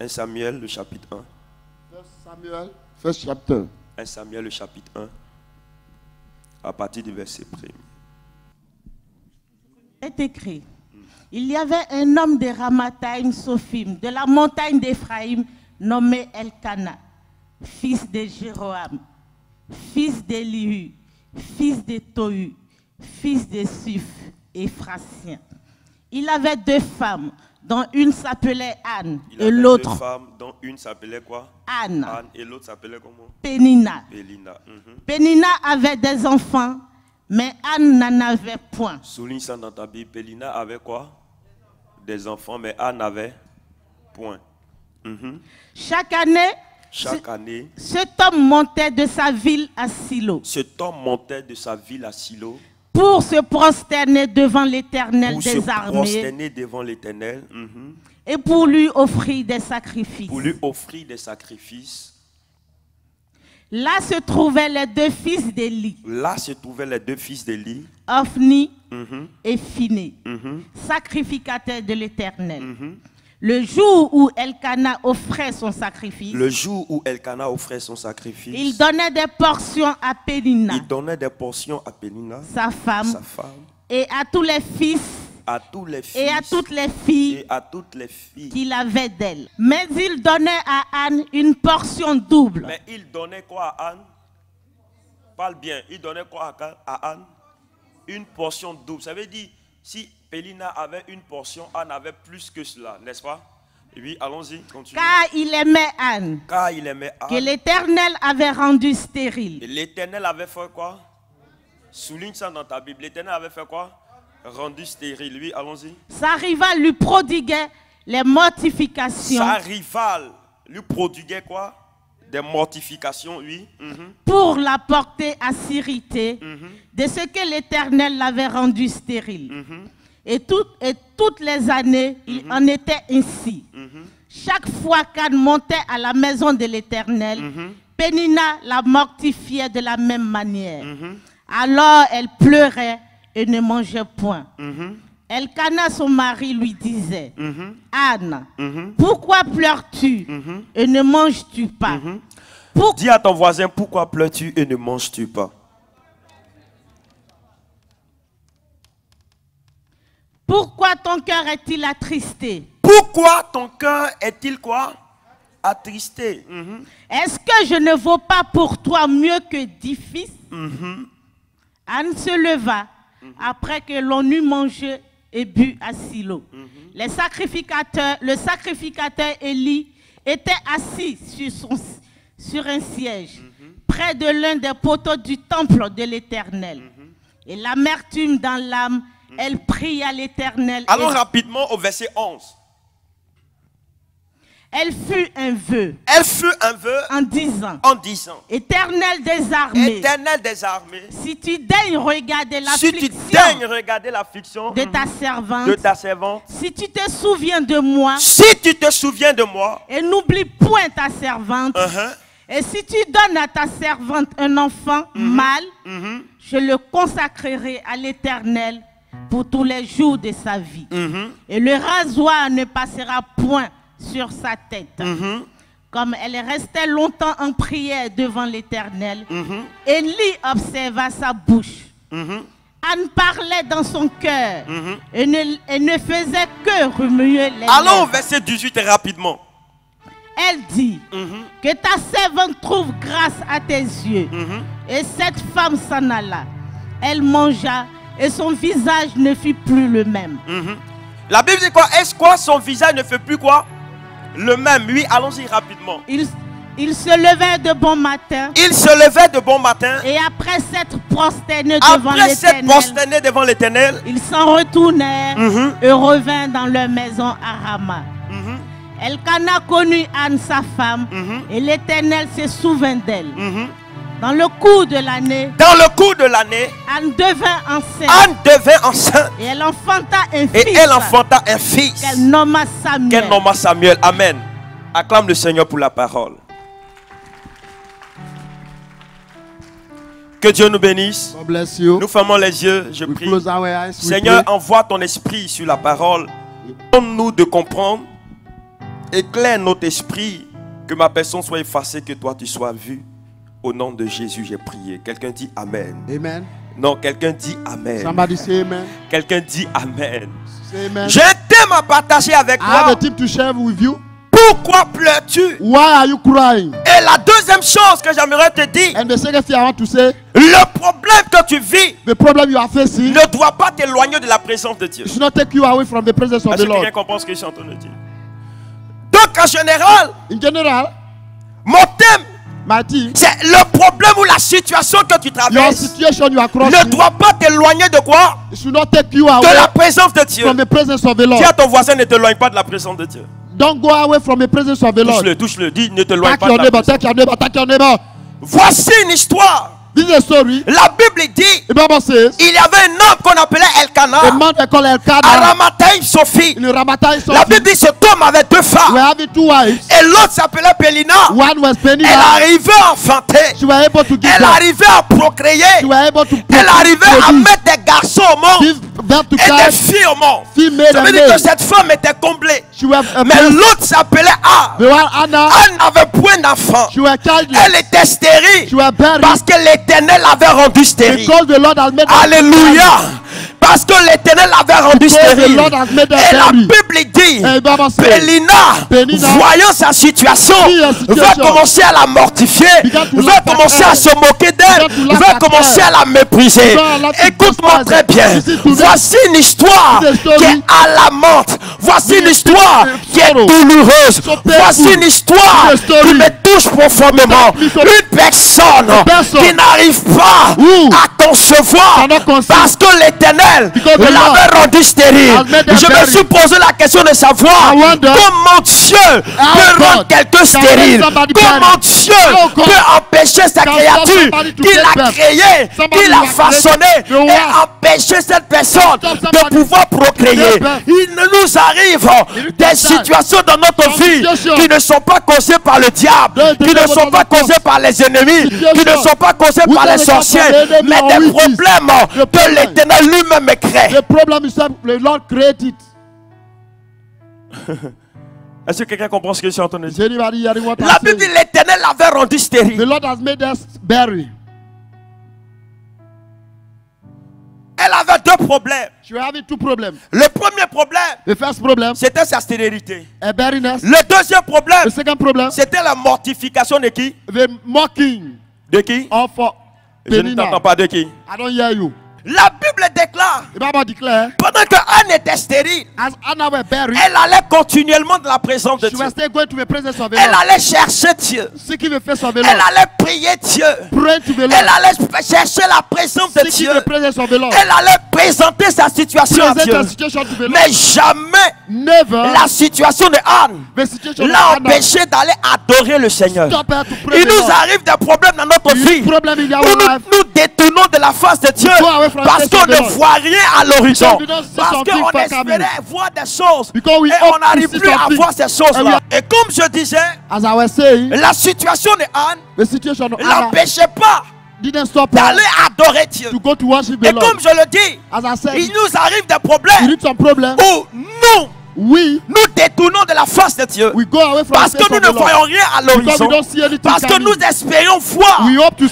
1 Samuel, le chapitre 1. 1 Samuel, le chapitre 1, à partir du verset 1. Est écrit, il y avait un homme de Ramathaim Sophim, de la montagne d'Ephraïm, nommé Elkana, fils de Jéroam, fils d'Elie, fils de Tohu, fils de Suf, Ephratien. Il avait deux femmes, dont une s'appelait Anne et l'autre. Deux femmes, dont une s'appelait quoi? Anne. Anne et l'autre s'appelait comment? Pénina. Pénina. Pénina avait des enfants, mais Anne n'en avait point. Souligne ça dans ta Bible. Pénina avait quoi? Des enfants, mais Anne n'avait point. Chaque année, cet homme montait de sa ville à Silo. Cet homme montait de sa ville à Silo. Pour se prosterner devant l'Éternel des armées. Pour se prosterner devant l'Éternel. Et pour lui offrir des sacrifices. Pour lui offrir des sacrifices. Là se trouvaient les deux fils d'Élie. Là se trouvaient les deux fils d'Élie. Hophni et Phinées, sacrificateurs de l'Éternel. Le jour où Elkana offrait son sacrifice, il donnait des portions à Pénina, sa femme, et à tous les fils, et à toutes les filles, qu'il avait d'elle. Mais il donnait à Anne une portion double. Mais il donnait quoi à Anne? Parle bien. Il donnait quoi à Anne? Une portion double. Ça veut dire si Pénina avait une portion, Anne avait plus que cela, n'est-ce pas? Oui, allons-y, continue. Car il aimait Anne. Que l'Éternel avait rendu stérile. L'Éternel avait fait quoi? Souligne ça dans ta Bible. L'Éternel avait fait quoi? Rendu stérile. Oui, allons-y. Sa rivale lui prodiguait les mortifications. Sa rivale lui prodiguait quoi? Des mortifications, oui. Pour la porter à s'irriter de ce que l'Éternel l'avait rendu stérile. Et toutes les années, il en était ainsi. Chaque fois qu'Anne montait à la maison de l'Éternel, Pénina la mortifiait de la même manière. Alors elle pleurait et ne mangeait point. Elkana, son mari, lui disait, Anne, pourquoi pleures-tu et ne manges-tu pas? Dis à ton voisin, pourquoi pleures-tu et ne manges-tu pas? Pourquoi ton cœur est-il attristé? Pourquoi ton cœur est-il quoi? Attristé. Est-ce que je ne vaux pas pour toi mieux que 10 fils? Anne se leva après que l'on eut mangé et bu à Silo. Le sacrificateur Elie était assis sur un siège près de l'un des poteaux du temple de l'Éternel. Et l'amertume dans l'âme, elle prie à l'Éternel. Allons rapidement au verset 11. Elle fut un vœu. Elle fut un vœu. En disant. Éternel des armées. Si tu daignes regarder l'affliction. De ta servante. Si tu te souviens de moi. Et n'oublie point ta servante. Et si tu donnes à ta servante un enfant mâle, je le consacrerai à l'Éternel pour tous les jours de sa vie. Et le rasoir ne passera point sur sa tête. Comme elle restait longtemps en prière devant l'Éternel, Elie observa sa bouche. Anne parlait dans son cœur et ne faisait que remuer les lèvres. Allons au verset 18 rapidement. Elle dit, que ta servante trouve grâce à tes yeux. Et cette femme s'en alla. Elle mangea et son visage ne fut plus le même. La Bible dit quoi? Est-ce quoi? Son visage ne fait plus quoi? Le même. Oui, allons-y rapidement. Il se levait de bon matin. Et après s'être prosterné devant l'Éternel. Ils s'en retournèrent et revinrent dans leur maison à Rama. Elkana connut Anne, sa femme, et l'Éternel se souvint d'elle. Dans le cours de l'année, Anne devint enceinte. Et elle enfanta un fils. Qu'elle nomma Samuel. Amen. Acclame le Seigneur pour la parole. Que Dieu nous bénisse. Nous fermons les yeux, je prie. Seigneur, envoie ton esprit sur la parole. Donne-nous de comprendre. Éclaire notre esprit, que ma personne soit effacée, que toi tu sois vu. Au nom de Jésus, j'ai prié. Quelqu'un dit Amen. Amen. Non, quelqu'un dit Amen. Quelqu'un dit Amen. Je t'aime à partager avec toi. Pourquoi pleures-tu? Et la deuxième chose que j'aimerais te dire, le problème que tu vis ne doit pas t'éloigner de la présence de Dieu. Est-ce que quelqu'un comprend ce que je suis en train de dire? Donc en général, mon thème, c'est le problème ou la situation que tu traverses ne doit pas t'éloigner de quoi? De la présence de Dieu. Dis à ton voisin, ne t'éloigne pas de la présence de Dieu. Touche-le, touche-le, dis ne t'éloigne pas de la présence de Dieu. Voici une histoire. La Bible dit, il y avait un homme qu'on appelait Elkana, à Ramathaim Sophim. La Bible dit, cet homme avait deux femmes, et l'autre s'appelait Pénina. Elle arrivait à enfanter, elle arrivait à procréer, elle arrivait à mettre des garçons au monde et des filles au monde. Ça veut dire que cette femme était comblée. Mais l'autre s'appelait Anne. Anne n'avait point d'enfant. Elle était stérile parce que l'Éternel l'avait rendue stérile. Alléluia. Parce que l'Éternel l'avait rendue stérile. Et la Bible dit, Pénina, voyant sa situation, va commencer à la mortifier, va commencer à se moquer d'elle, va commencer à la mépriser. Écoute-moi très bien. Voici une histoire qui est alarmante. Voici une histoire qui est douloureuse. Voici une histoire qui me touche profondément. Une personne qui n'arrive pas à concevoir parce que l'Éternel l'avait rendu stérile. Je me suis posé la question de savoir comment Dieu peut rendre quelqu'un stérile. Comment Dieu peut empêcher sa créature qu'il a créée, qu'il a façonnée, et empêcher cette personne de pouvoir procréer. Il nous arrive des situations dans notre vie qui ne sont pas causées par le diable, qui ne sont pas causées par les ennemis, qui ne sont pas causées par les sorciers, mais des problèmes que l'Éternel lui-même crée. Le problème est simple, le Lord created it. Est-ce que quelqu'un comprend ce que je suis en train de dire? La Bible dit, l'Éternel l'avait rendu stérile. The Lord has made us barren. Elle avait deux problèmes. Le premier problème, c'était sa stérilité. Le deuxième problème, c'était la mortification de qui? The mocking. De qui? Je ne t'entends pas, de qui? I don't hear you. La Bible déclare, pendant que Anne était stérile, elle allait continuellement dans la présence de Dieu. Elle allait chercher Dieu. Elle allait prier Dieu. Elle allait chercher la présence de Dieu. Elle allait présenter sa situation à Dieu. Mais jamais la situation de Anne l'a empêchée d'aller adorer le Seigneur. Il nous arrive des problèmes dans notre vie où nous détournons de la face de Dieu, parce qu'on ne voit rien à l'horizon, parce qu'on espérait voir des choses et on n'arrive plus à voir ces choses-là. Et comme je disais, la situation de Anne ne l'empêchait pas d'aller adorer Dieu. Et comme je le dis, il nous arrive des problèmes où nous, nous détournons de la face de Dieu parce que nous ne voyons rien à l'horizon, parce que nous espérons voir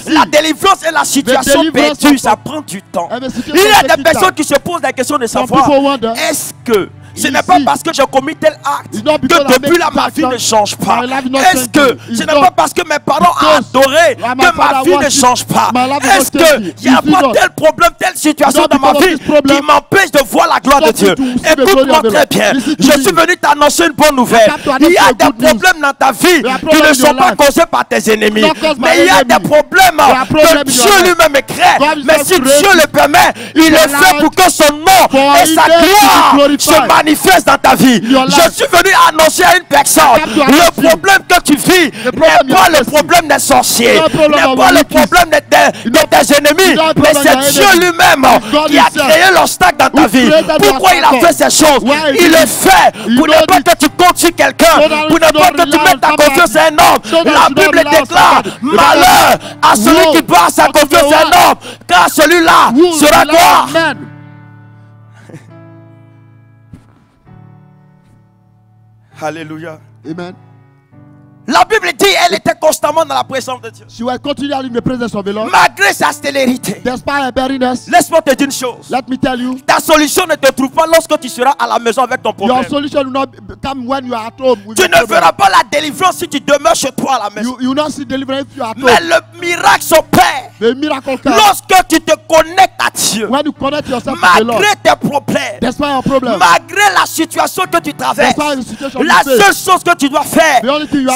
la délivrance et la situation perdue. Ça prend du temps. Il y a des personnes qui se posent la question de savoir, est-ce que ce n'est pas parce que j'ai commis tel acte que depuis là ma vie ne change pas? Est-ce que ce n'est pas parce que mes parents ont adoré que ma vie ne change pas? Est-ce qu'il n'y a pas tel problème, telle situation dans ma vie qui m'empêche de voir la gloire de Dieu? Écoute-moi très bien. Je suis venu t'annoncer une bonne nouvelle. Il y a des problèmes dans ta vie qui ne sont pas causés par tes ennemis, mais il y a des problèmes que Dieu lui-même crée. Mais si Dieu le permet, il le fait pour que son nom et sa gloire se manifestent dans ta vie. Je suis venu annoncer à une personne, le problème que tu vis n'est pas le problème des sorciers, n'est pas le problème de tes ennemis, mais c'est Dieu lui-même qui a créé l'obstacle dans ta vie. Pourquoi il a fait ces choses? Il le fait pour ne pas que tu comptes sur quelqu'un, pour ne pas que tu mettes ta confiance en un homme. La Bible déclare, malheur à celui qui bat sa confiance en un homme, car celui-là sera quoi? Alléluia. Amen. La Bible dit qu'elle était constamment dans la présence de Dieu. She will continually in the presence of the Lord. Malgré sa stérilité. Laisse-moi te dire une chose. Let me tell you. Ta solution ne te trouve pas lorsque tu seras à la maison avec ton problème. Your solution will not come when you are at home with your problem. Tu ne feras pas la délivrance si tu demeures chez toi à la maison. You will not see deliverance if you are at home. Mais le miracle s'opère. The miracle comes. Lorsque tu te connectes à Dieu. When you connect yourself to the Lord. Malgré tes problèmes. Despite your problem. Malgré la situation que tu traverses. La seule chose que tu dois faire,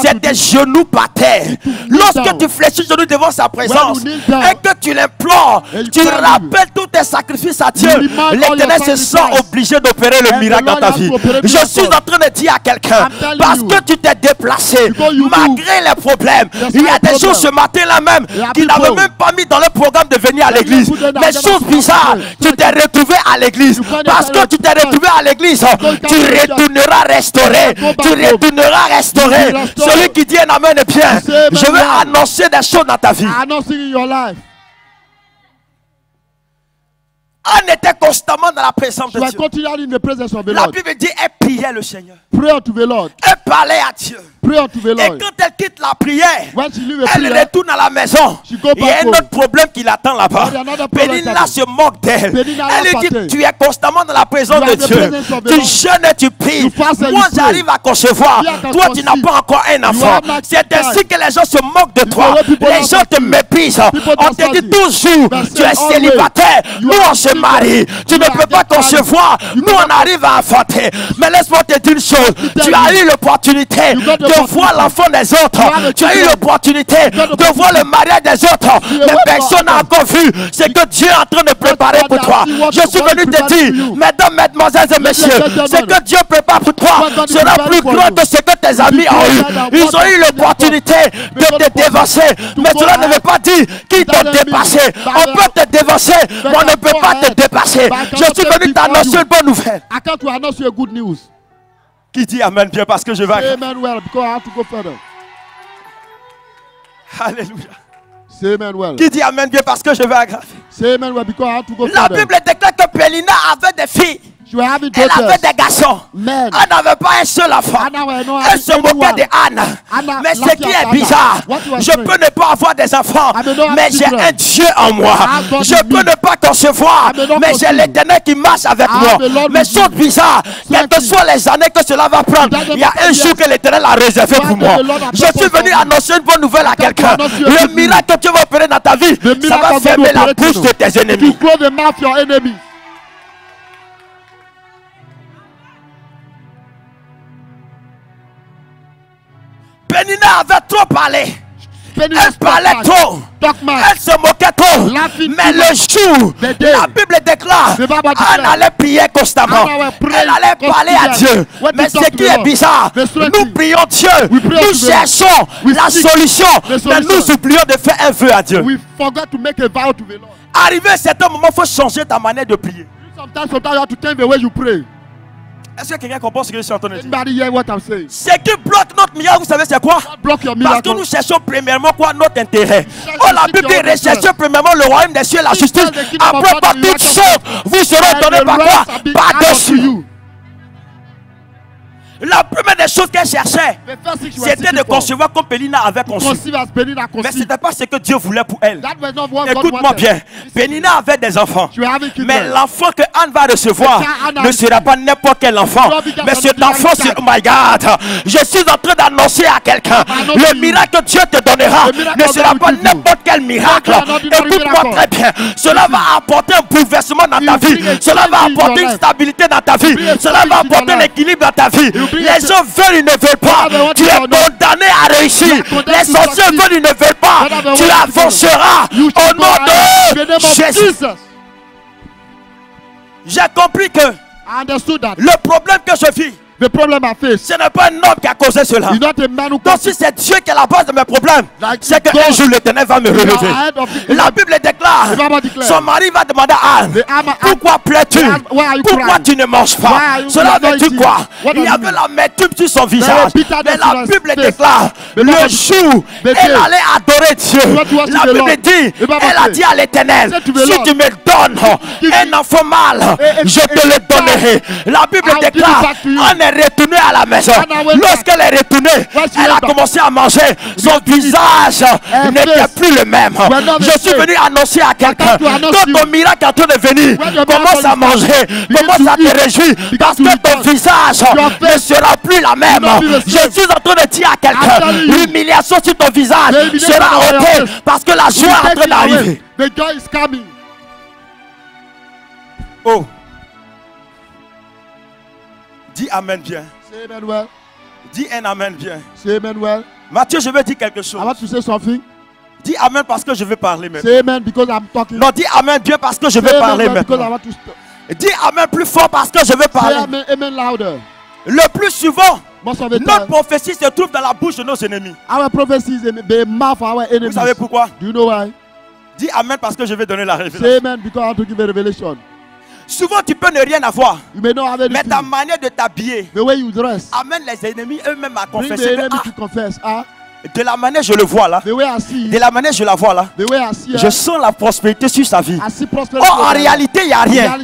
c'est tes genoux par terre. Lorsque tu fléchis genoux devant sa présence et que tu l'implores, tu rappelles tous tes sacrifices à Dieu. L'Éternel se sent obligé d'opérer le miracle dans ta vie. Je suis en train de dire à quelqu'un, parce que tu t'es déplacé, malgré les problèmes, il y a des choses ce matin là même qui n'avaient même pas mis dans le programme de venir à l'église. Des choses bizarres, tu t'es retrouvé à l'église. Parce que tu t'es retrouvé à l'église, tu retourneras restauré. Tu retourneras restauré. Celui qui dit un amen est bien. Je vais annoncer des choses dans ta vie. Anne était constamment dans la présence de Dieu. La Bible dit elle priait le Seigneur. Elle parlait à Dieu. Et quand elle quitte la prière, elle retourne à la maison. Il y a un autre problème qui l'attend là-bas. Pénina se moque d'elle. Elle lui dit, tu es constamment dans la présence de Dieu. Tu jeûnes et tu pries. Moi j'arrive à concevoir. Toi tu n'as pas encore un enfant. C'est ainsi que les gens se moquent de toi. Les gens te méprisent. On te dit toujours, tu es célibataire. Nous on se marie. Tu ne peux pas concevoir. Nous on arrive à enfanter. Mais laisse-moi te dire une chose. Tu as eu l'opportunité de voir l'enfant des autres. Tu as eu l'opportunité de voir le mariage des autres. Mais personne n'a encore vu ce que Dieu est en train de préparer pour toi. Je suis venu te dire, mesdames, mesdemoiselles et messieurs, ce que Dieu prépare pour toi sera plus grand que ce que tes amis ont eu. Ils ont eu l'opportunité de te dévancer. Mais cela ne veut pas dire qu'ils t'ont dépassé. On peut te dévancer, mais on ne peut pas te dépasser. Je suis venu t'annoncer une bonne nouvelle. Qui dit amen bien parce que je vais. Emmanuel, because I have to go further. Alléluia. C'est Emmanuel. Qui dit amen bien parce que je vais aggraver. C'est Emmanuel, because I have to go further. La Bible déclare que Pénina avait des filles. Elle avait des garçons. Men. Elle n'avait pas un seul enfant. Elle se moquait de Anne. Mais ce qui est bizarre, je peux ne pas avoir des enfants, mais j'ai un Dieu en moi. Je peux ne pas concevoir, mais j'ai l'Éternel qui marche avec moi. Mais chose bizarre, quelles que soient les années que cela va prendre, il y a un jour que l'Éternel a réservé pour moi. Je suis venu annoncer une bonne nouvelle à quelqu'un. Le miracle que tu vas opérer dans ta vie, ça va fermer la bouche de tes ennemis. Pénina avait trop parlé. Elle parlait trop. Elle se moquait trop. Mais le jour, la Bible déclare, Anne allait prier constamment. Elle allait parler à Dieu. Mais ce qui est bizarre, nous prions Dieu. Nous cherchons la solution. Mais nous oublions de faire un vœu à Dieu. Arrivé à un certain moment, il faut changer ta manière de prier. Est-ce que quelqu'un comprend ce que je suis en train de dire? Ce qui bloque notre miracle, vous savez c'est quoi? Parce que nous cherchons premièrement quoi? Notre intérêt. Oh, la Bible dit recherchez premièrement le royaume des cieux et la justice. Après par toutes choses, vous serez donnés par quoi? Par-dessus. La première des choses qu'elle cherchait, c'était de concevoir comme Pénina avait conçu. Mais ce n'était pas ce que Dieu voulait pour elle. Écoute-moi bien, Pénina avait des enfants. Mais l'enfant que Anne va recevoir ne sera pas n'importe quel enfant. Mais cet enfant, c'est... Oh my God! Je suis en train d'annoncer à quelqu'un, le miracle que Dieu te donnera ne sera pas n'importe quel miracle. Écoute-moi très bien, cela va apporter un bouleversement dans ta vie. Cela va apporter une stabilité dans ta vie. Cela va apporter un équilibre dans ta vie. Les gens veulent, ils ne veulent pas. Tu es condamné à réussir. Les sorciers veulent, ils ne veulent pas. Tu avanceras au nom de Jésus. J'ai compris que le problème que je vis, ce n'est pas un homme qui a causé cela. Donc si c'est Dieu qui est la base de mes problèmes, c'est qu'un jour l'Éternel va me relever. La Bible déclare, son mari va demander à Anne, pourquoi plais-tu? Pourquoi tu ne manges pas? Cela veut dire quoi? Il y avait la métume sur son visage. Mais la Bible déclare, le jour elle allait adorer Dieu, la Bible dit, elle a dit à l'Éternel, si tu me donnes un enfant mâle, je te le donnerai. La Bible déclare, Anne est retournée à la maison. Lorsqu'elle est retournée, elle a commencé à manger. Son visage n'était plus le même. Je suis venu annoncer à quelqu'un que ton miracle est en train de venir. Commence à manger, commence à te réjouir, parce que ton visage ne sera plus la même. Je suis en train de dire à quelqu'un, l'humiliation sur ton visage sera ôtée, parce que la joie est en train d'arriver. Oh, dis amen bien. C'est Emmanuel. Dis un amen bien. C'est Emmanuel. Matthieu, je vais dire quelque chose. Alors tu sais something. Dis amen parce que je vais parler même. C'est amen because I'm talking. Non, dis amen bien parce que je vais parler même. Dis amen plus fort parce que je vais parler. Amen, amen louder. Le plus souvent, notre prophétie se trouve dans la bouche de nos ennemis. Our prophecies the mouth of our enemies. Vous savez pourquoi? Do you know why? Dis amen parce que je vais donner la révélation. Say amen because I have to give a revelation. Souvent tu peux ne rien avoir, mais ta manière de t'habiller amène les ennemis eux-mêmes à confesser. De la manière je le vois là, de la manière je la vois là, je sens la prospérité sur sa vie. Oh, en réalité il n'y a rien,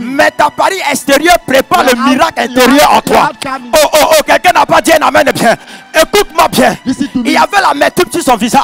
mais ta pari extérieure prépare le miracle intérieur en toi. Oh oh oh, quelqu'un n'a pas dit un amen bien. Écoute-moi bien, il y avait la métitude sur son visage.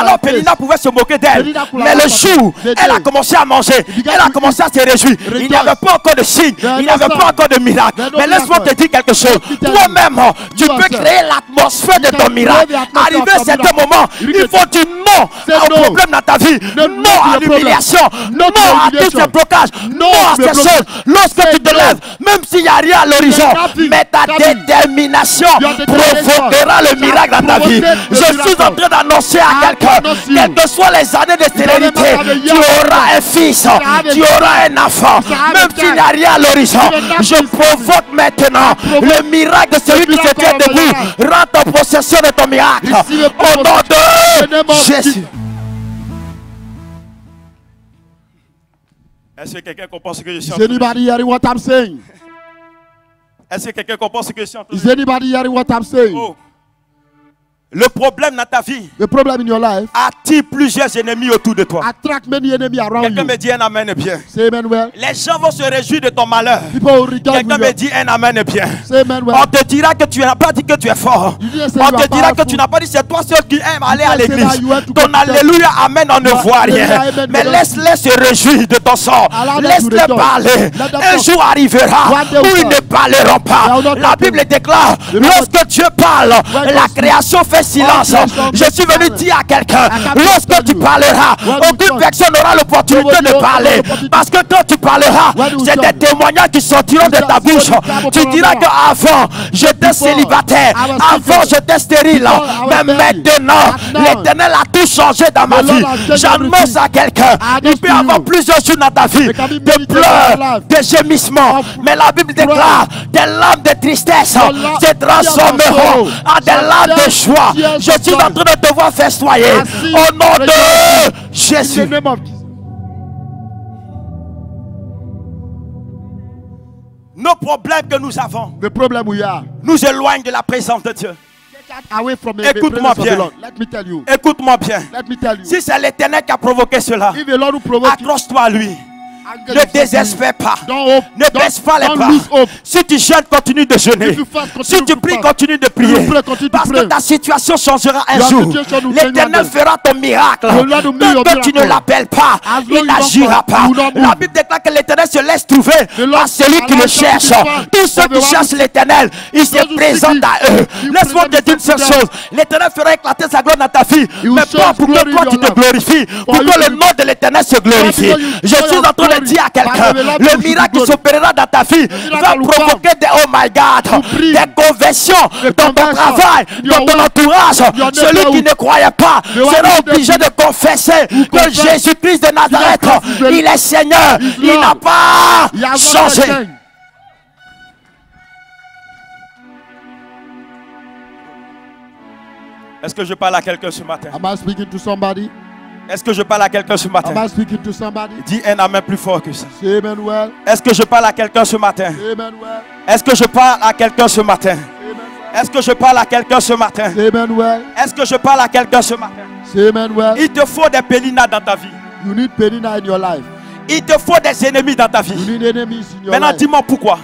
Alors Pénina pouvait se moquer d'elle, mais le jour elle a commencé à manger, elle a commencé à se réjouir. Il n'y avait pas encore de signe, il n'y avait pas encore de miracle. Mais laisse-moi te dire quelque chose, toi-même tu peux créer l'atmosphère de ton miracle. Arrivé à certains moments, il faut dire non au problème dans ta vie, non à l'humiliation, non à tous ces blocages, non à ces choses. Lorsque tu te lèves, même s'il n'y a rien à l'horizon, mais ta détermination provoquera le miracle dans ta vie. Je suis en train d'annoncer à quelqu'un, quelles que soient les années de stérilité, tu auras un fils, tu auras un enfant, même s'il n'y a rien à l'horizon. Je provoque maintenant le miracle de celui qui se tient debout. Rentre en possession de ton miracle. Au nom de Jésus. Est-ce que quelqu'un comprend ce que je suis en train de dire? Est-ce que quelqu'un comprend ce que je suis en train de dire? Oh. Le problème dans ta vie attire plusieurs ennemis autour de toi. Quelqu'un me dit un amen bien. Les gens vont se réjouir de ton malheur. Quelqu'un me dit un amen bien. On te dira que tu n'as pas dit que tu es fort. On te dira que tu n'as pas dit c'est toi seul qui aime aller à l'église. Ton alléluia amen, on ne voit rien. Mais laisse-les se réjouir de ton sort. Laisse-les parler. Un jour arrivera où ils ne parleront pas. La Bible déclare, lorsque Dieu parle, la création fait silence. Je suis venu dire à quelqu'un, lorsque tu parleras, aucune personne n'aura l'opportunité de parler, parce que quand tu parleras, c'est des témoignages qui sortiront de ta bouche. Tu diras que avant j'étais célibataire, avant j'étais stérile, mais maintenant l'Éternel a tout changé dans ma vie. J'annonce à quelqu'un, il peut y avoir plusieurs jours dans ta vie de pleurs, de gémissements, mais la Bible déclare, des larmes de tristesse se transformeront en des larmes de joie. Je suis en train de te voir festoyer au nom de Jésus. Nos problèmes que nous avons nous éloignent de la présence de Dieu. Écoute-moi bien. Écoute-moi bien. Si c'est l'Éternel qui a provoqué cela, accroche-toi à lui. Ne désespère pas. Ne baisse pas les bras. Si tu jeûnes, continue de jeûner. Si tu pries, continue de prier. Parce que ta situation changera un jour. L'Éternel fera ton miracle. Tant que tu ne l'appelles pas, il n'agira pas. La Bible déclare que l'Éternel se laisse trouver par celui qui le cherche. Tous ceux qui cherchent l'Éternel, il se présente à eux. Laisse-moi te dire une seule chose. L'Éternel fera éclater sa gloire dans ta vie. Mais pas pour que toi tu te glorifies, pour que le nom de l'Éternel se glorifie. Je suis en train de dire à quelqu'un, le miracle qui s'opérera dans ta vie va provoquer des oh my God, des conversions dans ton travail, dans ton entourage. Celui qui ne croyait pas sera obligé de confesser que Jésus-Christ de Nazareth, il est Seigneur, il n'a pas changé. Est-ce que je parle à quelqu'un ce matin? Am I speaking to somebody? Est-ce que je parle à quelqu'un ce matin? Dis un amen plus fort que ça. Est-ce que je parle à quelqu'un ce matin? Est-ce que je parle à quelqu'un ce matin? Est-ce que je parle à quelqu'un ce matin? Est-ce que je parle à quelqu'un ce matin? Il te faut des Pénina dans ta vie. You need Pénina in your life. Il te faut des ennemis dans ta vie. Maintenant dis-moi pourquoi.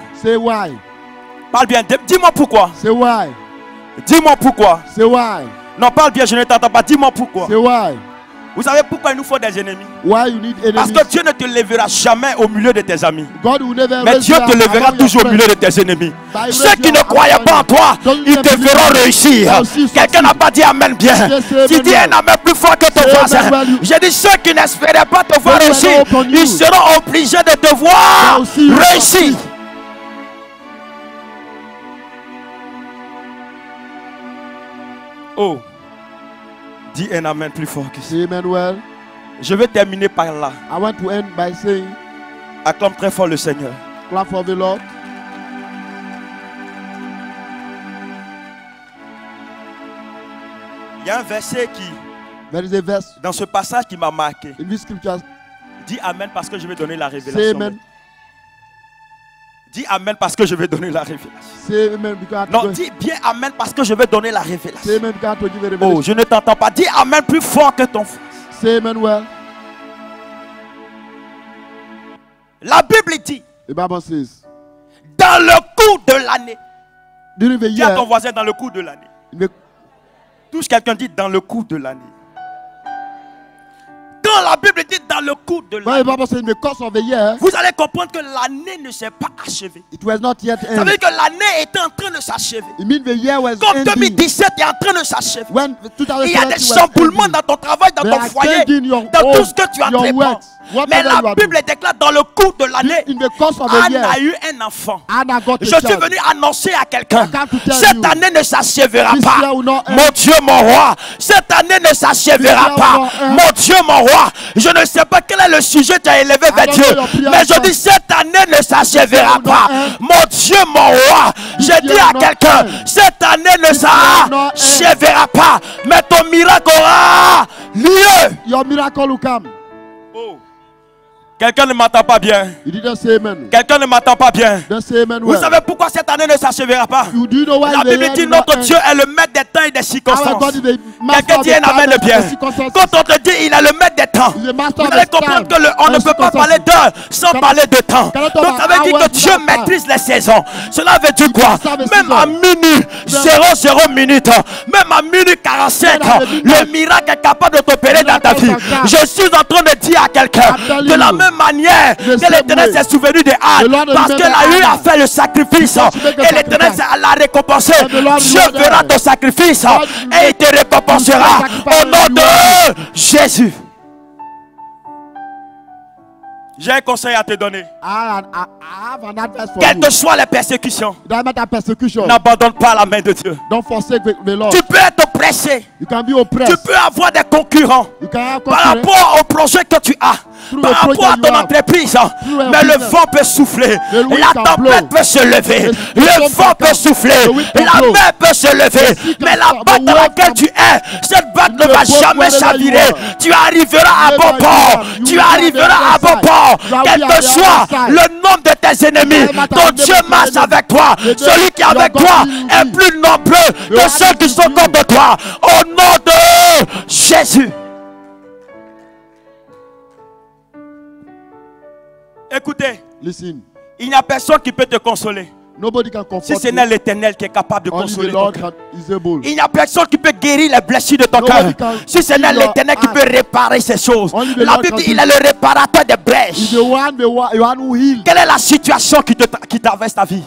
Parle bien. Dis-moi pourquoi. C'est why. Dis-moi pourquoi. C'est why. Non, parle bien, je ne t'entends pas. Dis-moi pourquoi. C'est why. Vous savez pourquoi il nous faut des ennemis? Why you need enemies? Parce que Dieu ne te lèvera jamais au milieu de tes amis. God will never. Mais Dieu te lèvera toujours au milieu de tes ennemis. Ceux qui ne croyaient pas en toi, ils te verront réussir. Quelqu'un n'a pas dit amen bien. Tu dis un amen plus fort que ton voisin. J'ai dit ceux qui n'espéraient pas te voir réussir, ils seront obligés de te voir réussir. Oh. Dis un amen plus fort que ça. Emmanuel. Je vais terminer par là. I want to end by saying, acclame très fort le Seigneur. Clap for the Lord. Il y a un verset qui, dans ce passage qui m'a marqué. In this scripture, dis amen parce que je vais donner la révélation. Say amen. Dis amen parce que je vais donner la révélation. Non, dis bien amen parce que je vais donner la révélation. Oh, je ne t'entends pas. Dis amen plus fort que ton frère. C'est Emmanuel. La Bible dit, dans le cours de l'année. Dis à ton voisin dans le cours de l'année. Touche quelqu'un, dit dans le cours de l'année. Quand la Bible dit dans le cours de l'année, vous allez comprendre que l'année ne s'est pas achevée. Ça veut dire que l'année était en train de s'achever. Comme 2017 est en train de s'achever. Il y a des chamboulements dans ton travail, dans ton foyer, dans tout ce que tu entreprends. Mais la Bible déclare dans le cours de l'année, Anne a eu un enfant. Je suis venu annoncer à quelqu'un, cette année ne s'achèvera pas. Mon Dieu, mon roi, cette année ne s'achèvera pas. Mon Dieu, mon roi, je ne sais pas quel est le sujet tu as élevé vers Dieu, mais je dis cette année ne s'achèvera pas. Mon Dieu, mon roi, je dis à quelqu'un, cette année ne s'achèvera pas, mais ton miracle aura lieu. Your miracle will come. Oh. Quelqu'un ne m'entend pas bien. Quelqu'un ne m'entend pas bien. Vous savez pourquoi cette année ne s'achèvera pas? La Bible dit notre Dieu est le maître des temps et des circonstances. Quelqu'un dit un amen de bien. Quand on te dit il est le maître des temps, vous allez comprendre qu'on ne peut pas parler d'heure sans parler de temps. Donc ça veut dire que Dieu maîtrise les saisons. Cela veut dire quoi? Même à minuit 00 minutes, même à minuit 45, le miracle est capable de t'opérer dans ta vie. Je suis en train de dire à quelqu'un de la même manière que l'Éternel s'est souvenu de Anne parce qu'elle a eu à faire le sacrifice et l'Éternel l'a récompensé. Dieu verra ton sacrifice et il te récompensera au nom de Jésus. J'ai un conseil à te donner. Quelles que soient les persécutions, n'abandonne pas la main de Dieu. Tu peux être pressé. Tu peux avoir des concurrents par rapport au projet que tu as, par rapport à ton entreprise. Mais le vent peut souffler, la tempête peut se lever, le vent peut souffler, la mer peut se lever. Mais la barque dans laquelle tu es, cette barque ne va jamais chavirer. Tu arriveras à bon port. Tu arriveras à bon port. Quel que soit le nombre de tes ennemis, ton Dieu marche avec toi. Celui qui est avec toi est plus nombreux que ceux qui sont contre toi. Au nom de Jésus. Écoutez, listen. Il n'y a personne qui peut te consoler. Nobody can comfort. Si ce n'est l'Éternel qui est capable de consoler ton cœur. Il n'y a personne qui peut guérir les blessures de ton cœur. Si ce n'est l'Éternel qui peut réparer ces choses. La Bible dit qu'il est le réparateur des brèches. Quelle est la situation qui traverse ta vie?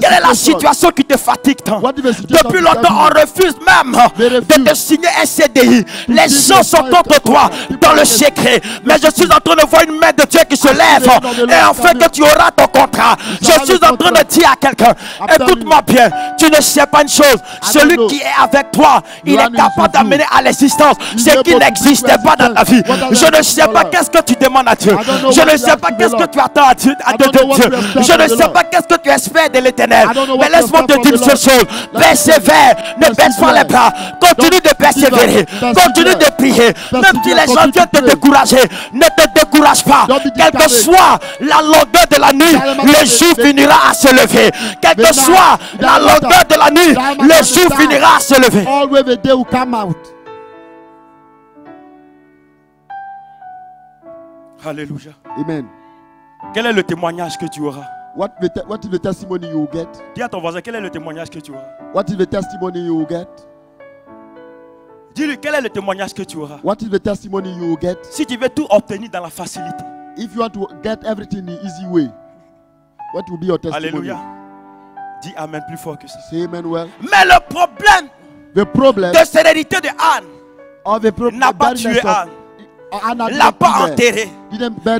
Quelle est la situation qui te fatigue tant? Depuis longtemps, on refuse même de te signer un CDI. Les gens sont contre toi dans le secret. Mais je suis en train de voir une main de Dieu qui se lève et enfin que tu auras ton contrat. Je suis en train de dire à quelqu'un, écoute-moi bien, tu ne sais pas une chose, celui qui est avec toi, il est capable d'amener à l'existence ce qui n'existait pas dans ta vie. Je ne sais pas qu'est-ce que tu demandes à Dieu, je ne sais pas qu'est-ce que tu attends à Dieu, je ne sais pas qu'est-ce que tu espères de l'Éternel, mais laisse-moi te dire une chose, persévère, ne baisse pas les bras, continue de persévérer, continue de prier, même si les gens viennent te décourager, ne te décourage pas, quelle que soit la longueur de la nuit, le jour finira à se lever. Quelle que soit la longueur de la nuit, le jour finira à se lever. Alléluia. Amen. Quel est le témoignage que tu auras? What is the testimony you get? Dis à ton voisin, quel est le témoignage que tu auras? What is the testimony you get? Dis-lui, quel est le témoignage que tu auras? What is the testimony you get? Si tu veux tout obtenir dans la facilité. If you want to get everything the easy way, what will be your testimony? Alléluia. Dis amen plus fort que ça. Say amen well. Mais le problème, de sérénité de Anne n'a pas tué Anne. Ne l'a pas enterré.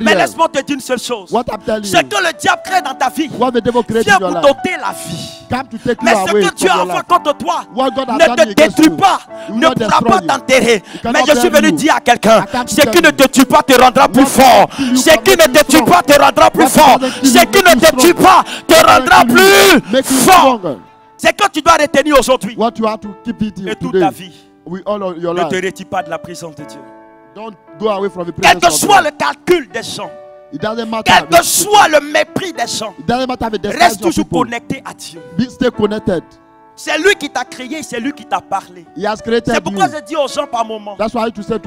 Mais laisse-moi te dire une seule chose. Ce que le diable crée dans ta vie vient pour t'ôter la vie. Mais ce que Dieu a fait contre toi ne te détruit pas, ne pourra pas t'enterrer. Mais je suis venu dire à quelqu'un, ce qui ne te tue pas te rendra plus fort. Ce qui ne te tue pas te rendra plus fort. Ce qui ne te tue pas te rendra plus fort. C'est que tu dois retenir aujourd'hui et toute ta vie. Ne te retire pas de la présence de Dieu. Don't go away from the presence. Quel que soit le calcul des gens, quel que soit le mépris des gens, reste toujours connecté à Dieu. C'est lui qui t'a créé, c'est lui qui t'a parlé. C'est pourquoi je dis aux gens par moment,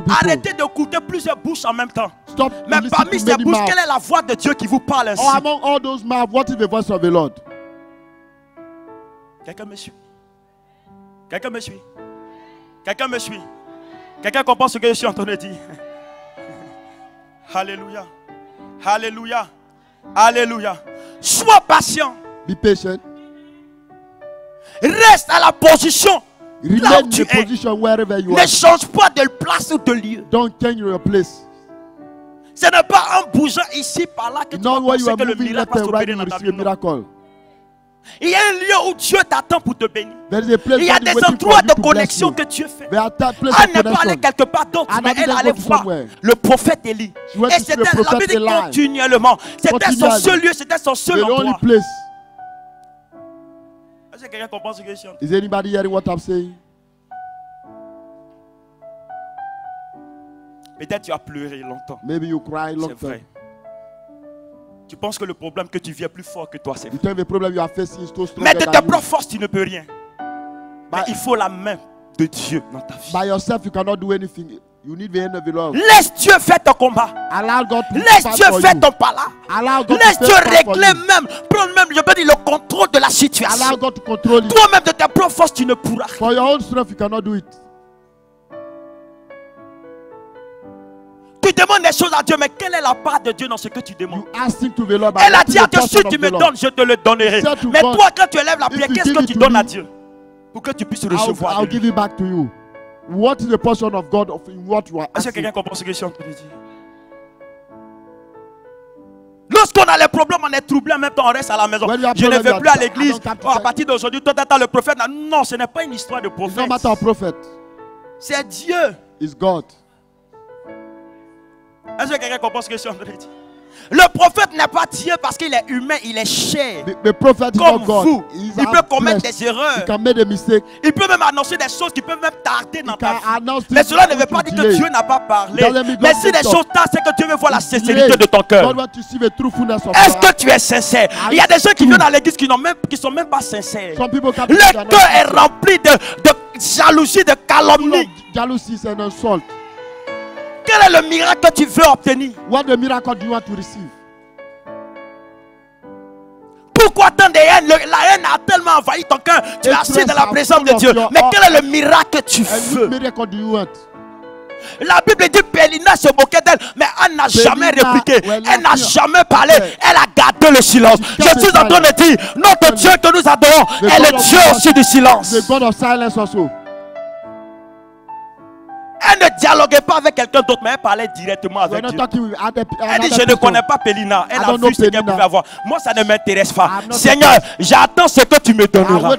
arrêtez d'écouter plusieurs bouches en même temps. Stop. Mais parmi ces bouches, quelle est la voix de Dieu qui vous parle ainsi? Quelqu'un me suit? Quelqu'un me suit? Quelqu'un me suit? Quelqu'un comprend ce que je suis en train de dire? Alléluia. Alléluia. Alléluia. Sois patient. Be patient. Reste à la position. Là où tu es. Ne change pas de place ou de lieu. Don't change your place. Ce n'est pas en bougeant ici par là que tu vas penser que le miracle va s'opérer dans ta vie. Il y a un lieu où Dieu t'attend pour te bénir. Il y a des endroits de connexion que Dieu fait. Anne n'est pas allée quelque part d'autre, mais elle allait voir le prophète Elie. Et c'était la Bible continuellement. C'était son seul lieu, c'était son seul endroit. Est-ce que quelqu'un comprend ce que je suis en train de dire? Is anybody hearing what I'm saying? Peut-être tu as pleuré longtemps. Maybe you cry longtemps. C'est vrai. Tu penses que le problème que tu vis est plus fort que toi, c'est vrai. Mais de ta propre force, tu ne peux rien. Mais il faut la main de Dieu dans ta vie. By yourself, you cannot do anything. You need the hand of the Lord. Laisse Dieu faire ton combat. Laisse Dieu faire ton pala. Laisse Dieu régler même, prendre même, je peux dire, le contrôle de la situation. Toi-même, de ta propre force, tu ne pourras rien. For your own strength, you cannot do it. Tu demandes des choses à Dieu, mais quelle est la part de Dieu dans ce que tu demandes? Elle a dit à Dieu, si tu me donnes, je te le donnerai. Mais toi, quand tu élèves la prière, qu'est-ce que tu donnes à Dieu pour que tu puisses recevoir? Est-ce que quelqu'un comprend ce que je suis en train de dire? Lorsqu'on a les problèmes, on est troublé, en même temps on reste à la maison. Je ne vais plus à l'église. À partir d'aujourd'hui, toi, t'attends le prophète. Non, ce n'est pas une histoire de prophète. C'est Dieu. It's God. Est-ce que quelqu'un comprend ce que je suis en train de dire? Le prophète n'est pas Dieu parce qu'il est humain, il est cher. Comme vous, il peut commettre des erreurs. Il peut même annoncer des choses qui peuvent même tarder dans ta vie. Mais cela ne veut pas dire que Dieu n'a pas parlé. Mais si les choses tardent, c'est que Dieu veut voir la sincérité de ton cœur. Est-ce que tu es sincère? Il y a des gens qui viennent à l'église qui ne sont même pas sincères. Le cœur est rempli de jalousie, de calomnie. Jalousie, c'est un insulte. Quel est le miracle que tu veux obtenir? What the miracle do you want to receive? Pourquoi tant de haine? La haine a tellement envahi ton cœur. Tu es assis dans la présence de Dieu. Mais quel est le miracle que tu veux? Miracle do you want? La Bible dit Pénina se moquait d'elle, mais elle n'a jamais répliqué. Elle n'a jamais parlé. Elle a gardé le silence. Je suis en train de dire, notre Dieu que nous adorons est le Dieu aussi du silence. The God of silence also. Elle ne dialoguait pas avec quelqu'un d'autre, mais elle parlait directement avec Dieu. Elle dit, je ne connais pas Pénina. Elle a vu ce qu'elle pouvait avoir. Moi, ça ne m'intéresse pas. Seigneur, j'attends ce que tu me donneras.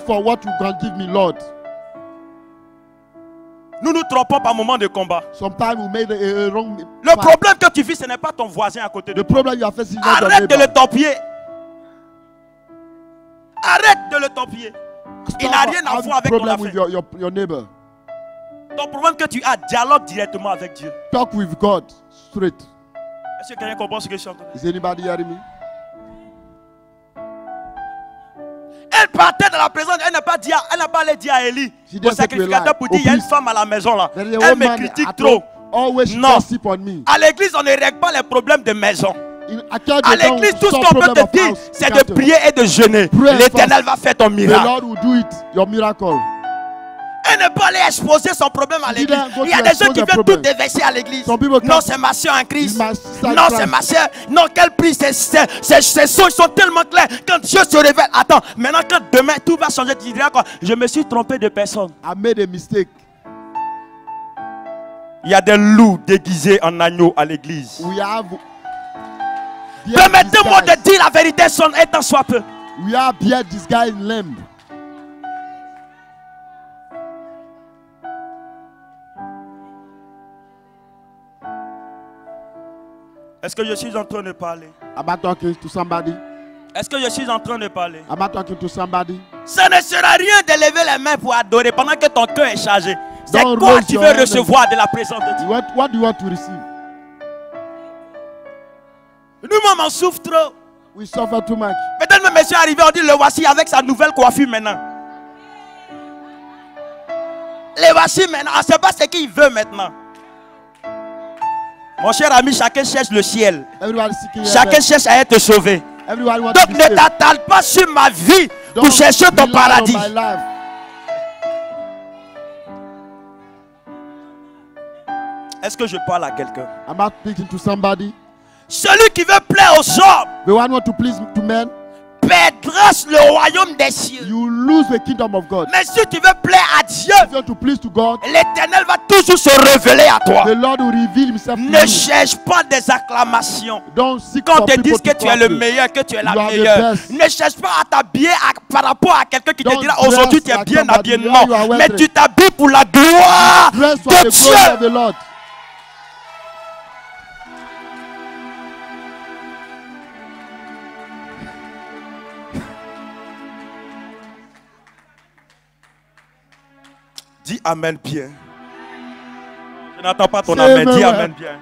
Nous nous trompons par moments de combat. Le problème que tu vis, ce n'est pas ton voisin à côté de toi. Arrête de le torpiller. Arrête de le torpiller. Il n'a rien à voir avec ton affaire. Ton problème que tu as, dialogue directement avec Dieu. Talk with God straight. Est-ce que quelqu'un comprend ce que je suis en train de dire? Is anybody hearing me? Elle partait de la présence, elle n'a pas allé dire à Elie, au sacrificateur, pour dire il y a une femme à la maison là. Elle me critique trop. Non. À l'église, on ne règle pas les problèmes de maison. À l'église, tout ce qu'on peut te dire, c'est de prier et de jeûner. L'Éternel va faire ton miracle. Et ne pas aller exposer son problème à l'église. Il y a des gens qui viennent tout déverser à l'église. Non, c'est ma soeur en Christ. Non, c'est ma soeur. Non, quelle prise. Ces choses sont tellement claires. Quand Dieu se révèle, attends, maintenant quand demain tout va changer, tu diras quoi? Je me suis trompé de personne. I made a mistake. Il y a des loups déguisés en agneaux à l'église. Permettez-moi de dire la vérité, son étant soit peu. We are beard disguised in lamb. Est-ce que je suis en train de parler? Am I talking to somebody? Est-ce que je suis en train de parler? Am I talking to somebody? Ça ne sert à rien de lever les mains pour adorer pendant que ton cœur est chargé. C'est quoi tu veux recevoir de la présence de Dieu? What do you want to receive? Nous-mêmes on souffre trop. We suffer too much. Peut-être même monsieur est arrivé, on dit le voici avec sa nouvelle coiffure maintenant. Le voici maintenant, on ne sait pas ce qu'il veut maintenant. Mon cher ami, chacun cherche le ciel. Chacun cherche à être sauvé. Donc ne t'attarde pas sur ma vie pour chercher ton paradis. Est-ce que je parle à quelqu'un? Celui qui veut plaire aux hommes perdra le royaume des cieux. You lose the kingdom of God. Mais si tu veux plaire à Dieu, l'Éternel va toujours se révéler à toi. The Lord will reveal himself. Ne cherche pas des acclamations. Quand on te dit que tu es le meilleur, que tu es la meilleure, ne cherche pas à t'habiller par rapport à quelqu'un qui te dira aujourd'hui tu es bien habillé. Non, mais tu t'habilles pour la gloire de Dieu. Dis amen bien. Je n'entends pas ton amen. Dis amen bien.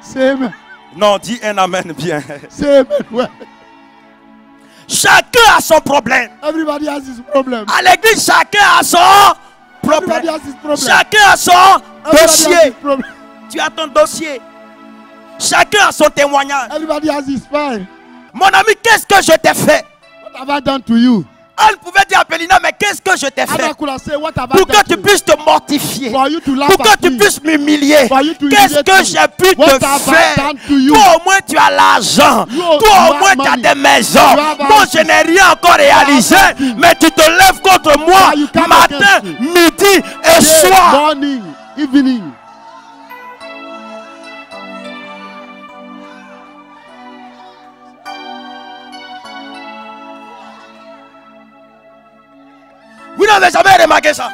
C'est amen. Non, dis un amen bien. C'est amen, ouais. Chacun a son problème. Everybody has his problem. À l'église, chacun a son problème. Chacun a son dossier. Tu as ton dossier. Chacun a son témoignage. Everybody has his file. Mon ami, qu'est-ce que je t'ai fait? What have I done to you? Elle pouvait dire à Pénina, mais qu'est-ce que je t'ai fait? Pour que tu puisses te mortifier, pour que tu puisses m'humilier. Qu'est-ce que j'ai pu te faire? Toi au moins tu as l'argent, toi au moins tu as des maisons. Moi je n'ai rien encore réalisé, mais tu te lèves contre moi matin, midi et soir. Vous n'avez jamais remarqué ça?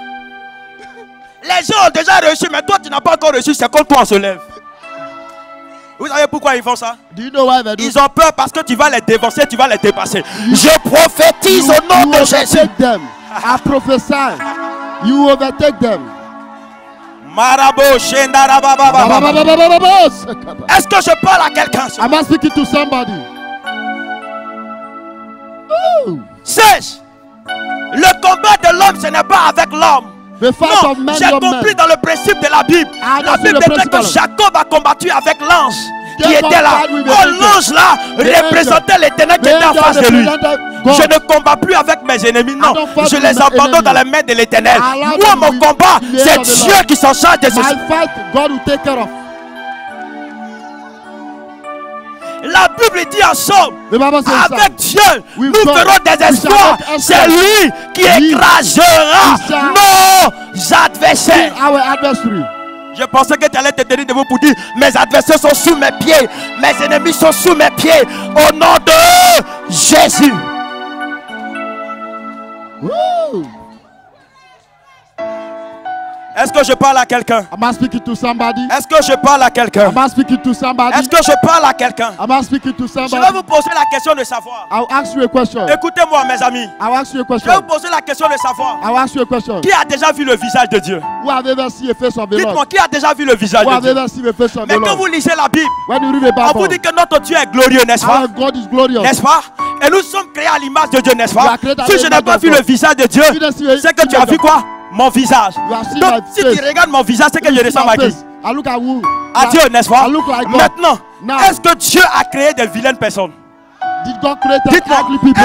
Les gens ont déjà reçu, mais toi tu n'as pas encore reçu. C'est quand toi on se lève. Vous savez pourquoi ils font ça? Ils ont peur parce que tu vas les dévancer, tu vas les dépasser. Je prophétise au nom de Jésus. I prophesy. You overtake them. Est-ce que je parle à quelqu'un? I must speak to somebody. Sèche. Le combat de l'homme, ce n'est pas avec l'homme. Non, j'ai compris dans le principe de la Bible. La Bible dit que Jacob a combattu avec l'ange qui était là. Oh, l'ange là représentait l'Éternel qui était en face de lui. Je ne combats plus avec mes ennemis, non. Je les abandonne dans les mains de l'Éternel. Moi, mon combat, c'est Dieu qui s'en charge de ceci. La Bible dit en somme, avec Dieu, nous ferons des espoirs. C'est lui qui écrasera nos adversaires. Je pensais que tu allais te tenir debout pour dire, mes adversaires sont sous mes pieds, mes ennemis sont sous mes pieds, au nom de Jésus. Est-ce que je parle à quelqu'un? Est-ce que je parle à quelqu'un? Est-ce que je parle à quelqu'un? Je vais vous poser la question de savoir. Écoutez-moi mes amis. Je vais vous poser la question de savoir. Qui a déjà vu le visage de Dieu? Dites-moi, qui a déjà vu le visage de Dieu? Mais quand vous lisez la Bible, on vous dit que notre Dieu est glorieux, n'est-ce pas? N'est-ce pas? Et nous sommes créés à l'image de Dieu, n'est-ce pas? Si je n'ai pas vu le visage de Dieu, c'est que tu as vu quoi? Mon visage. Donc si tu regardes mon visage, c'est que je ressens ma vie. à Dieu, n'est-ce pas? Maintenant, est-ce que Dieu a créé des vilaines personnes? Dites-moi, est-ce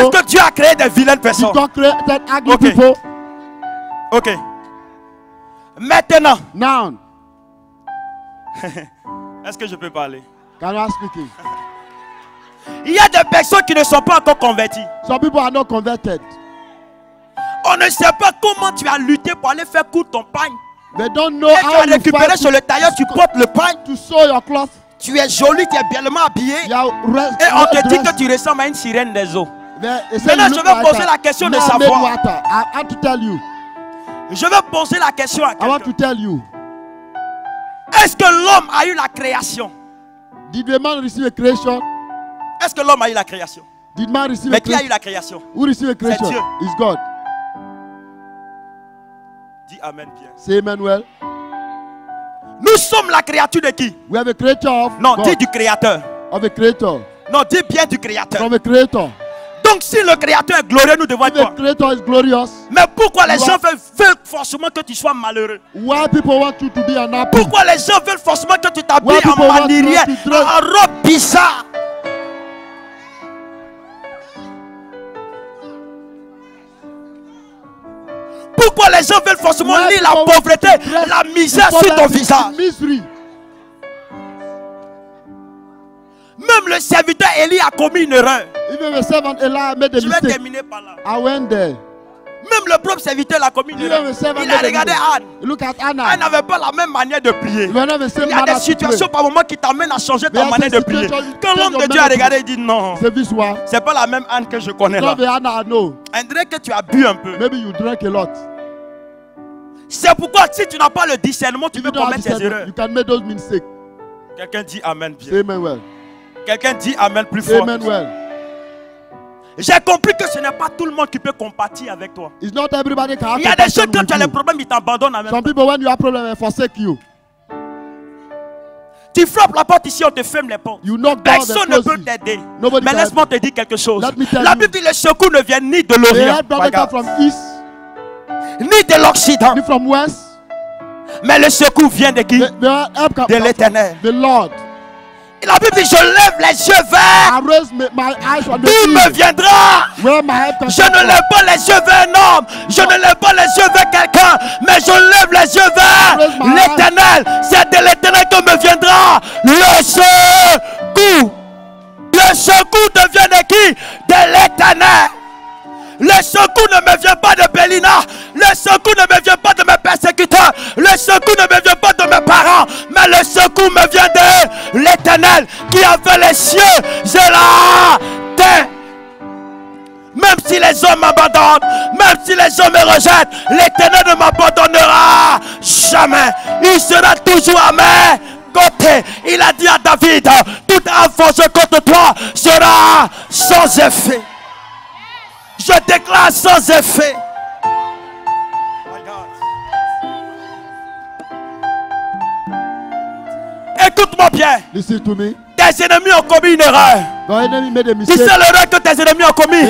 que Dieu a créé des vilaines personnes? Ok. Ok. Maintenant. Est-ce que je peux parler? Il y a des personnes qui ne sont pas encore converties. Some people are not converted. On ne sait pas comment tu as lutté pour aller faire coudre ton pagne. They don't know how tu as récupéré sur le tailleur, tu portes le pagne. To sew your cloth. Tu es joli, tu es bellement habillé. Et on te dit que tu ressembles à une sirène des eaux. Maintenant, je vais poser la question de savoir. Je vais poser la question à quelqu'un. Est-ce que l'homme a eu la création? Did the man receive a creation? Est-ce que l'homme a eu la création? Did man receive a creation? Mais qui a eu la création? Who received a creation? C'est Dieu. It's God. Dis Amen bien. C'est Emmanuel. Nous sommes la créature de qui? We have a creature of God. Non, dis du créateur. Of a creator. Non, dis bien du créateur. From a creator. Donc si le créateur est glorieux, nous devons être glorieux. Mais pourquoi les gens veulent forcément que tu sois malheureux? Why people want you to be unhappy? Pourquoi les gens veulent forcément que tu t'habilles en manière, en robe bizarre? Pourquoi les gens veulent forcément lire la pauvreté, la misère sur ton visage? Même le serviteur Elie a commis une erreur. Je vais terminer par là. Même le propre serviteur l'a commis une erreur. Il a regardé Anne. Elle n'avait pas la même manière de prier. Il y a des situations par moment qui t'amènent à changer ta manière de prier. Quand l'homme de Dieu a regardé, il dit non. C'est pas la même Anne que je connais là. On dirait que tu as bu un peu. C'est pourquoi si tu n'as pas le discernement, tu peux commettre tes erreurs. Quelqu'un dit Amen bien. Quelqu'un dit Amen plus fort. J'ai compris que ce n'est pas tout le monde qui peut compatir avec toi. Il y a des gens quand tu as les problèmes, ils t'abandonnent. Tu frappes la porte ici, on te ferme les portes. Personne ne peut t'aider. Mais laisse-moi te dire quelque chose. La Bible dit que les secours ne viennent ni de l'Orient, ni de l'Occident. Mais le secours vient de qui? De l'Éternel. La Bible dit, je lève les yeux vers d'où me viendra. Je ne lève pas les yeux vers un homme. Je ne lève pas les yeux vers quelqu'un. Mais je lève les yeux vers l'Éternel. C'est de l'Éternel que me viendra le secours. Le secours devient de qui? De l'Éternel. Le secours ne me vient pas de Pénina. Le secours ne me vient pas de mes persécuteurs. Le secours ne me vient pas de mes parents. Mais le secours me vient de l'Éternel qui a fait les cieux et la terre. Même si les hommes m'abandonnent, même si les hommes me rejettent, l'Éternel ne m'abandonnera jamais. Il sera toujours à mes côtés. Il a dit à David, toute offense contre toi sera sans effet. Je déclare sans effet. Écoute-moi bien. Tes ennemis ont commis une erreur. Tu sais l'erreur que tes ennemis ont commis?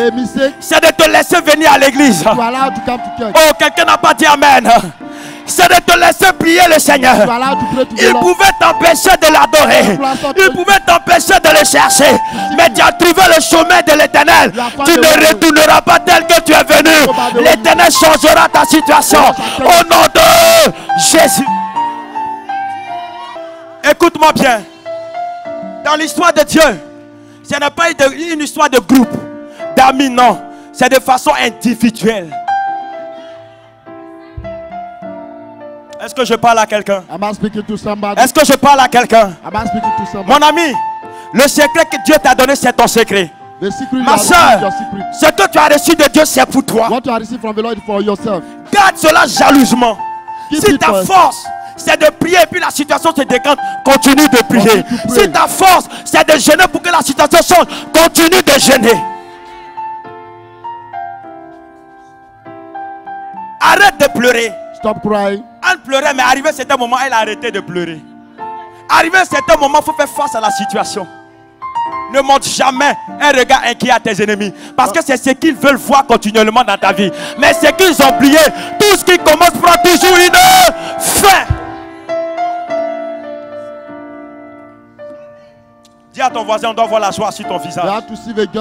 C'est de te laisser venir à l'église. Oh, quelqu'un n'a pas dit Amen. C'est de te laisser prier le Seigneur. Il pouvait t'empêcher de l'adorer. Il pouvait t'empêcher de le chercher. Mais tu as trouvé le chemin de l'Éternel. Tu ne retourneras pas tel que tu es venu. L'Éternel changera ta situation. Au nom de Jésus. Écoute-moi bien. Dans l'histoire de Dieu, ce n'est pas une histoire de groupe, d'amis, non. C'est de façon individuelle. Est-ce que je parle à quelqu'un? Est-ce que je parle à quelqu'un? Mon ami, le secret que Dieu t'a donné, c'est ton secret. Ma soeur, ce que tu as reçu de Dieu, c'est pour toi. Garde cela jalousement. Si ta force, c'est de prier et puis la situation se décante, continue de prier. Si ta force, c'est de jeûner pour que la situation change, continue de jeûner. Arrête de pleurer. Stop crying. Elle pleurait, mais arrivé à un certain moment, elle a arrêté de pleurer. Arrivé à un certain moment, il faut faire face à la situation. Ne montre jamais un regard inquiet à tes ennemis. Parce que c'est ce qu'ils veulent voir continuellement dans ta vie. Mais ce qu'ils ont oublié, tout ce qui commence prend toujours une fin. Dis à ton voisin, on doit voir la joie sur ton visage. Dis-lui. Dis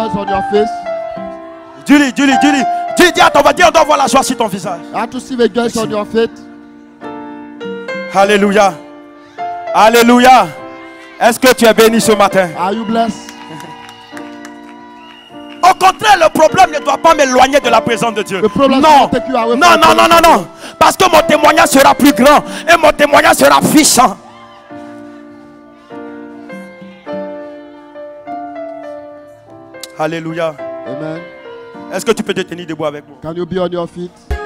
à ton voisin, on doit voir la joie sur ton visage. Alléluia. Alléluia. Est-ce que tu es béni ce matin? Are you blessed? Au contraire, le problème ne doit pas m'éloigner de la présence de Dieu. Non. Parce que mon témoignage sera plus grand et mon témoignage sera puissant. Alléluia. Amen. Est-ce que tu peux te tenir debout avec moi? Can you be on your feet?